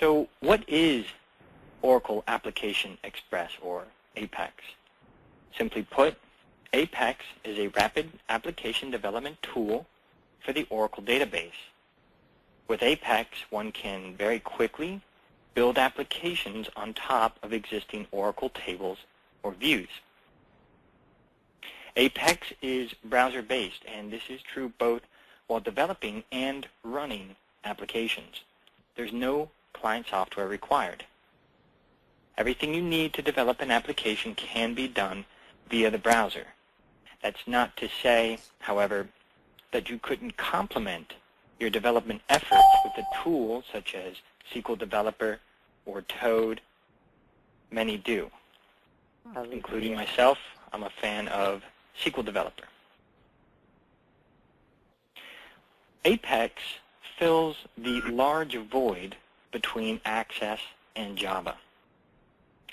So what is Oracle Application Express, or APEX? Simply put, APEX is a rapid application development tool for the Oracle database. With APEX, one can very quickly build applications on top of existing Oracle tables or views. APEX is browser-based, and this is true both while developing and running applications. There's no client software required. Everything you need to develop an application can be done via the browser. That's not to say, however, that you couldn't complement your development efforts with a tool such as SQL Developer or Toad. Many do, including myself. I'm a fan of SQL Developer. APEX fills the large void between Access and Java.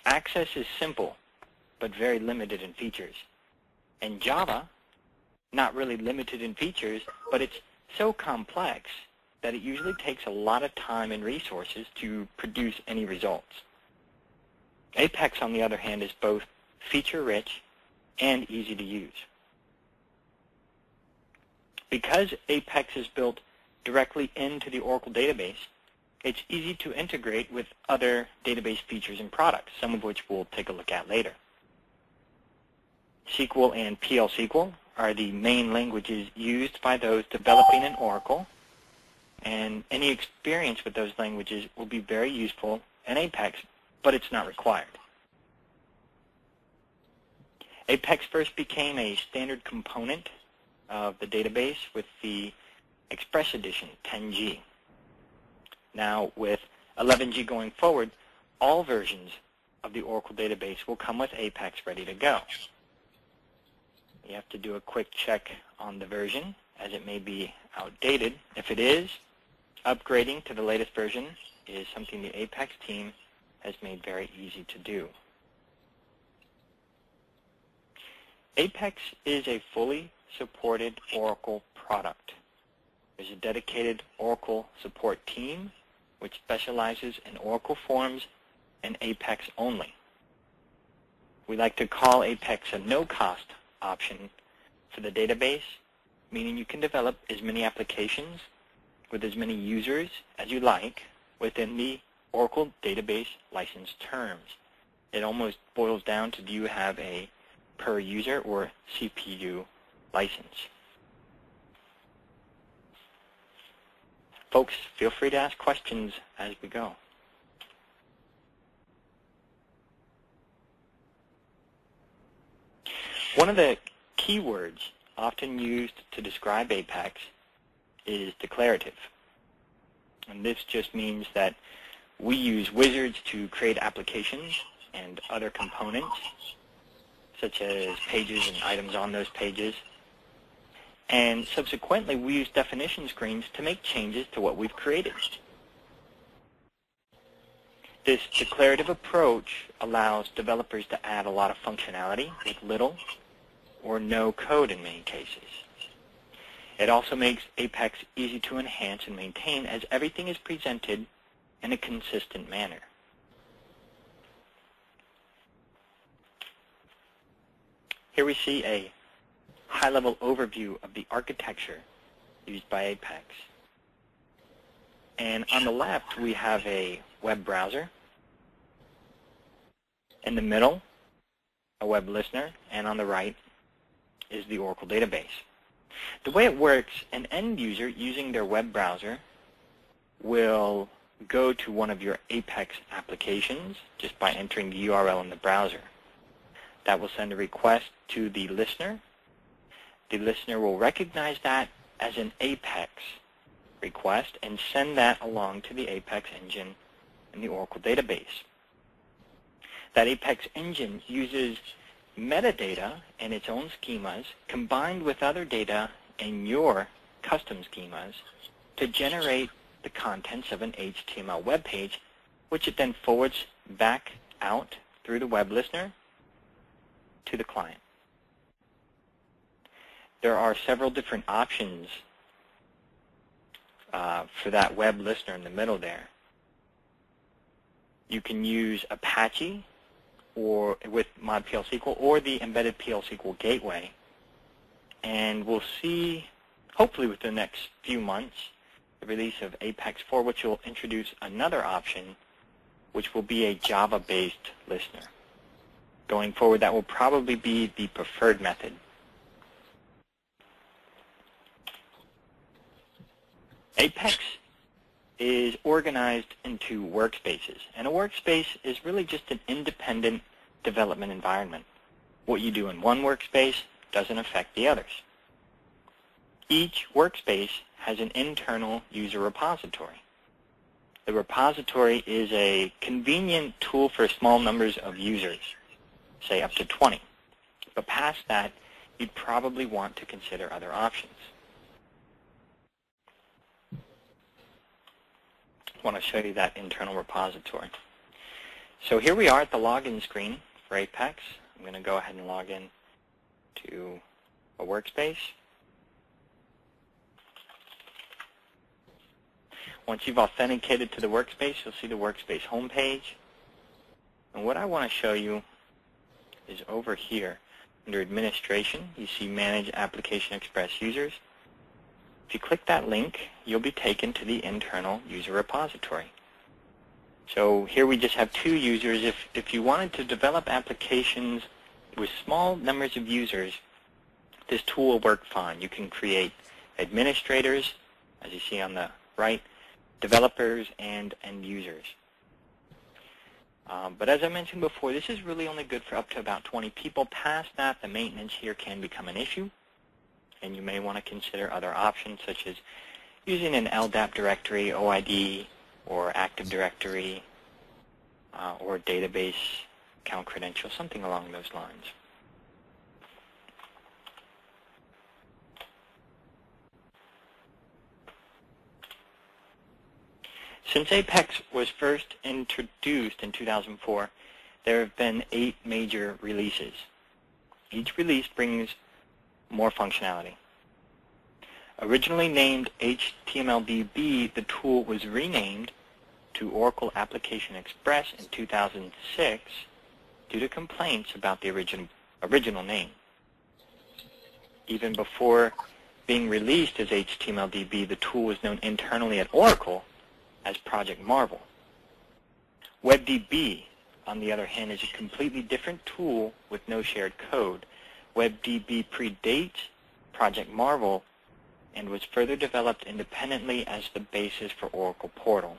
Access is simple, but very limited in features. And Java, not really limited in features, but it's so complex that it usually takes a lot of time and resources to produce any results. APEX, on the other hand, is both feature-rich and easy to use. Because APEX is built directly into the Oracle database, it's easy to integrate with other database features and products, some of which we'll take a look at later. SQL and PL/SQL are the main languages used by those developing in Oracle, and any experience with those languages will be very useful in APEX, but it's not required. APEX first became a standard component of the database with the Express Edition 10G. Now, with 11G going forward, all versions of the Oracle database will come with APEX ready to go. You have to do a quick check on the version, as it may be outdated. If it is, upgrading to the latest version is something the APEX team has made very easy to do. APEX is a fully supported Oracle product. There's a dedicated Oracle support team which specializes in Oracle forms and APEX only. We like to call APEX a no-cost option for the database, meaning you can develop as many applications with as many users as you like within the Oracle database license terms. It almost boils down to, do you have a per user or CPU license? Folks, feel free to ask questions as we go. One of the keywords often used to describe APEX is declarative. And this just means that we use wizards to create applications and other components, such as pages and items on those pages. And subsequently, we use definition screens to make changes to what we've created. This declarative approach allows developers to add a lot of functionality with little or no code in many cases. It also makes APEX easy to enhance and maintain, as everything is presented in a consistent manner. Here we see a high-level overview of the architecture used by APEX. And on the left, we have a web browser. In the middle, a web listener. And on the right is the Oracle database. The way it works, an end user using their web browser will go to one of your APEX applications just by entering the URL in the browser. That will send a request to the listener. The listener will recognize that as an APEX request and send that along to the APEX engine in the Oracle database. That APEX engine uses metadata and its own schemas combined with other data and your custom schemas to generate the contents of an HTML web page, which it then forwards back out through the web listener to the client. There are several different options for that web listener in the middle there. you can use Apache or with mod_plsql or the embedded PL/SQL gateway. And we'll see, hopefully within the next few months, the release of Apex 4, which will introduce another option, which will be a Java-based listener. Going forward, that will probably be the preferred method. Apex is organized into workspaces, and a workspace is really just an independent development environment. What you do in one workspace doesn't affect the others. Each workspace has an internal user repository. The repository is a convenient tool for small numbers of users, say up to 20. But past that, you'd probably want to consider other options. I want to show you that internal repository. So here we are at the login screen for Apex. I'm going to go ahead and log in to a workspace. Once you've authenticated to the workspace, you'll see the workspace homepage. And what I want to show you is over here. Under Administration, you see Manage Application Express Users. If you click that link, you'll be taken to the internal user repository. So here we just have two users. If you wanted to develop applications with small numbers of users, this tool will work fine. You can create administrators, as you see on the right, developers and end users. But as I mentioned before, this is really only good for up to about 20 people. Past that, the maintenance here can become an issue, and you may want to consider other options such as using an LDAP directory, OID, or Active Directory, or database account credential, something along those lines. Since Apex was first introduced in 2004, there have been 8 major releases. Each release brings more functionality. Originally named HTMLDB, the tool was renamed to Oracle Application Express in 2006 due to complaints about the original name. Even before being released as HTMLDB, the tool was known internally at Oracle as Project Marvel. WebDB, on the other hand, is a completely different tool with no shared code. WebDB predates Project Marvel and was further developed independently as the basis for Oracle Portal.